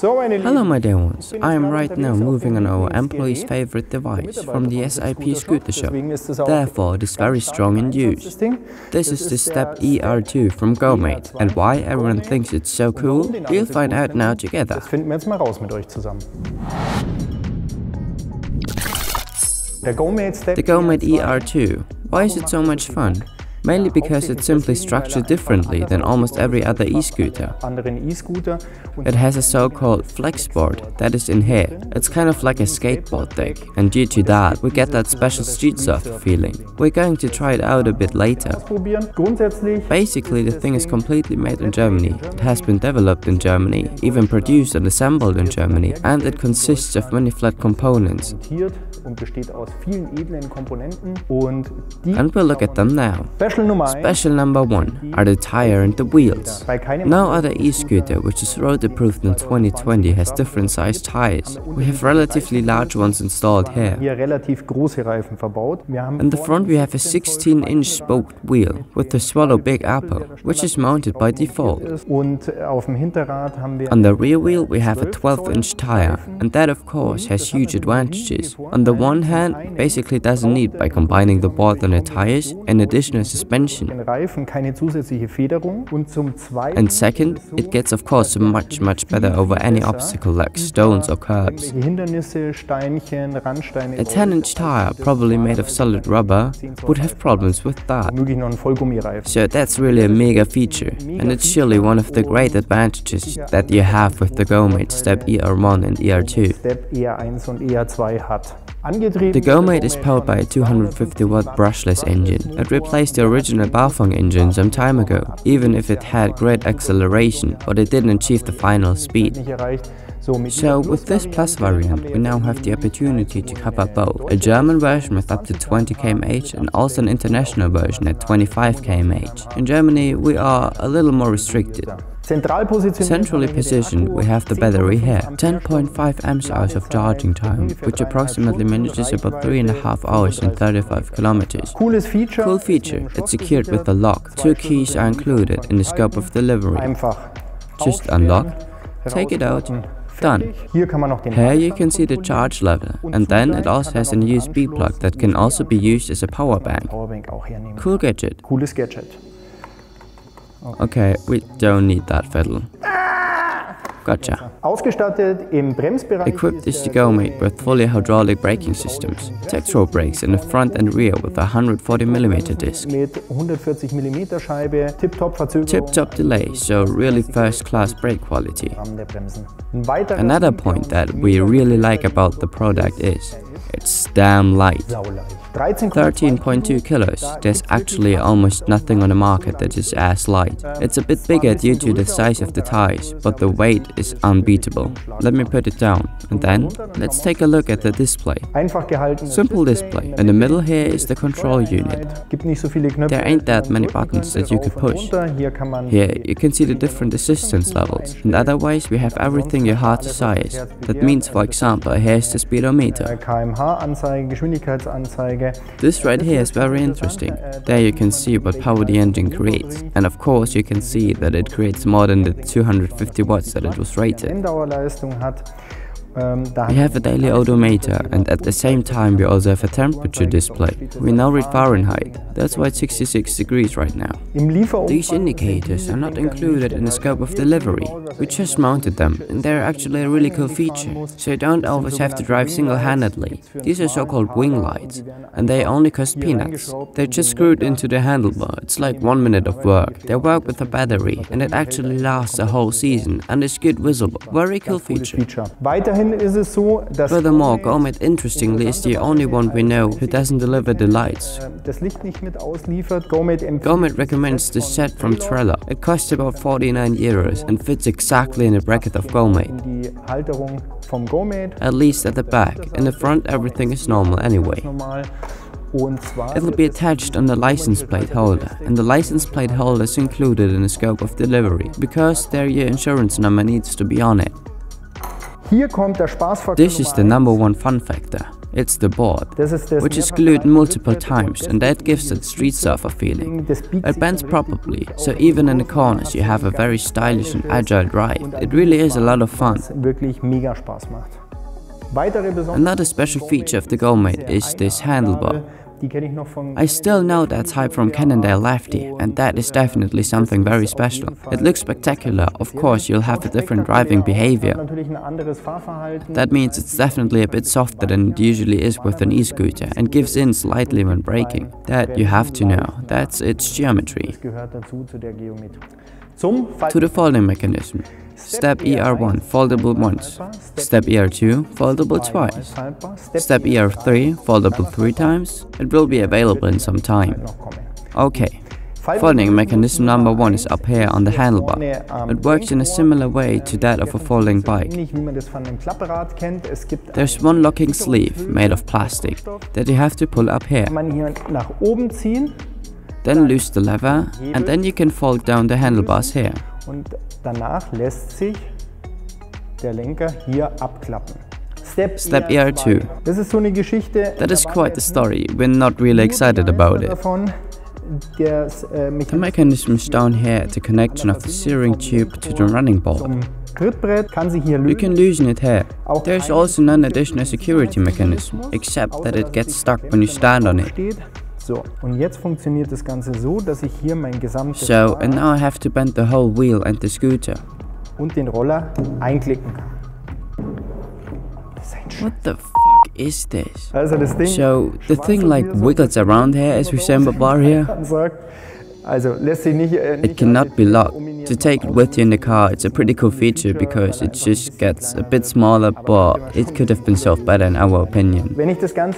Hello my dear ones, I am right now moving on our employee's favorite device from the SAP scooter shop, therefore it is very strong in use. This is the staep ER2 from GO!MATE, and why everyone thinks it's so cool, we'll find out now together. The GO!MATE ER2, why is it so much fun? Mainly because it's simply structured differently than almost every other e-scooter. It has a so-called flexboard that is in here. It's kind of like a skateboard thing, and due to that we get that special street surfer feeling. We're going to try it out a bit later. Basically the thing is completely made in Germany. It has been developed in Germany, even produced and assembled in Germany, and it consists of many flat components. And we'll look at them now. Special number 1 are the tire and the wheels. No other e-scooter which is road approved in 2020 has different sized tires. We have relatively large ones installed here. In the front we have a 16-inch spoked wheel with the Swallow Big Apple, which is mounted by default. On the rear wheel we have a 12-inch tire, and that of course has huge advantages. On the one hand, basically doesn't need by combining the board and the tires and additional suspension. And second, it gets of course much better over any obstacle like stones or curbs. A 10-inch tire, probably made of solid rubber, would have problems with that. So that's really a mega feature, and it's surely one of the great advantages that you have with the GO!MATE staep ER1 and ER2. The GO!MATE is powered by a 250-watt brushless engine that replaced the original Bafang engine some time ago, even if it had great acceleration, but it didn't achieve the final speed. So with this Plus variant, we now have the opportunity to cover both a German version with up to 20 km/h and also an international version at 25 km/h. In Germany, we are a little more restricted. Centrally positioned, we have the battery here, 10.5 amp hours of charging time, which approximately manages about 3.5 hours and 35 kilometers. Cool feature, it's secured with a lock. 2 keys are included in the scope of delivery. Just unlock, take it out. Done. Here you can see the charge level, and then it also has a USB plug that can also be used as a power bank. Cool gadget. Okay, we don't need that fiddle. Gotcha. Equipped is the GO!MATE with fully hydraulic braking systems. Tektro brakes in the front and rear with a 140 mm disc. Tip-top delay, so really first-class brake quality. Another point that we really like about the product is, it's damn light. 13.2 kilos, there's actually almost nothing on the market that is as light. It's a bit bigger due to the size of the tires, but the weight is unbeatable. Let me put it down, and then let's take a look at the display. Simple display. In the middle here is the control unit. There ain't that many buttons that you could push. Here you can see the different assistance levels, and otherwise we have everything your heart desires. That means, for example, here's the speedometer. This right here is very interesting. There you can see what power the engine creates, and of course you can see that it creates more than the 250 watts that it was rated. We have a daily odometer, and at the same time we also have a temperature display. We now read Fahrenheit, that's why it's 66 degrees right now. These indicators are not included in the scope of delivery. We just mounted them, and they're actually a really cool feature, so you don't always have to drive single-handedly. These are so-called wing lights, and they only cost peanuts. They're just screwed into the handlebar, it's like 1 minute of work. They work with a battery, and it actually lasts a whole season, and is good visible. Very cool feature. Furthermore, GO!MATE interestingly is the only one we know who doesn't deliver the lights. GO!MATE recommends this set from Trello. It costs about 49 euros and fits exactly in the bracket of GO!MATE. At least at the back. In the front everything is normal anyway. It'll be attached on the license plate holder, and the license plate holder is included in the scope of delivery because there your insurance number needs to be on it. This is the number 1 fun factor. It's the board, which is glued multiple times, and that gives it street surfer feeling. It bends properly, so even in the corners you have a very stylish and agile drive. It really is a lot of fun. Another special feature of the GO!MATE is this handlebar. I still know that type from Cannondale Lefty, and that is definitely something very special. It looks spectacular. Of course you'll have a different driving behavior. That means it's definitely a bit softer than it usually is with an e-scooter, and gives in slightly when braking. That you have to know, that's its geometry. To the folding mechanism. Staep ER1 foldable once, Staep ER2 foldable twice, Staep ER3 foldable 3 times. It will be available in some time. Okay, folding mechanism number 1 is up here on the handlebar. It works in a similar way to that of a folding bike. There's one locking sleeve made of plastic that you have to pull up here. Then loose the lever, and then you can fold down the handlebars here. Staep ER2. That is quite the story, we're not really excited about it. The mechanism is down here at the connection of the steering tube to the running board. You can loosen it here. There's also an additional security mechanism, except that it gets stuck when you stand on it. So, and now I have to bend the whole wheel and the scooter. What the fuck is this? So, the thing like wiggles around here as we say bar here. It cannot be locked. To take it with you in the car, it's a pretty cool feature because it just gets a bit smaller, but it could have been solved better in our opinion. When I fold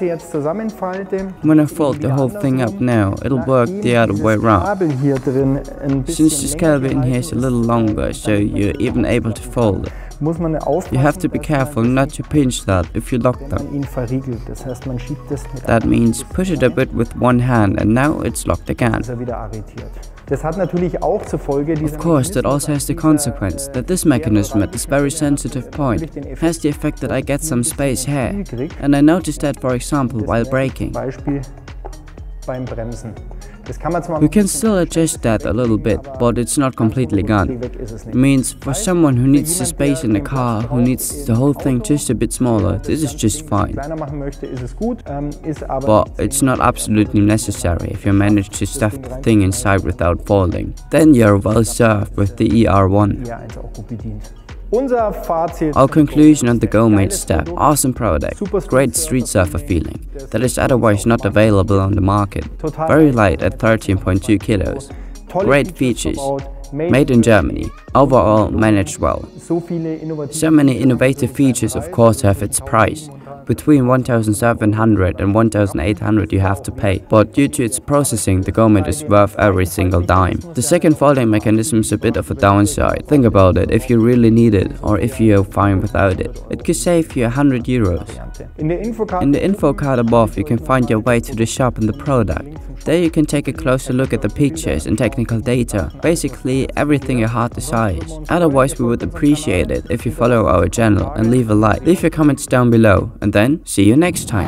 the whole thing up now, it'll work the other way around. Since this cable in here is a little longer, so you're even able to fold it. You have to be careful not to pinch that if you lock them. That means push it a bit with one hand, and now it's locked again. Of course, that also has the consequence that this mechanism at this very sensitive point has the effect that I get some space here. And I noticed that, for example, while braking. You can still adjust that a little bit, but it's not completely gone. It means for someone who needs the space in the car, who needs the whole thing just a bit smaller, this is just fine. But it's not absolutely necessary if you manage to stuff the thing inside without folding. Then you're well served with the ER1. Our conclusion on the GO!MATE Staep: awesome product, great street surfer feeling, that is otherwise not available on the market, very light at 13.2 kilos, great features, made in Germany, overall managed well. So many innovative features of course have its price. Between 1,700 and 1,800 you have to pay, but due to its processing, the GO!MATE is worth every single dime. The second folding mechanism is a bit of a downside. Think about it if you really need it, or if you're fine without it. It could save you 100 euros. In the info card above you can find your way to the shop and the product. There you can take a closer look at the pictures and technical data, basically everything your heart desires. Otherwise we would appreciate it if you follow our channel and leave a like. Leave your comments down below, and then see you next time.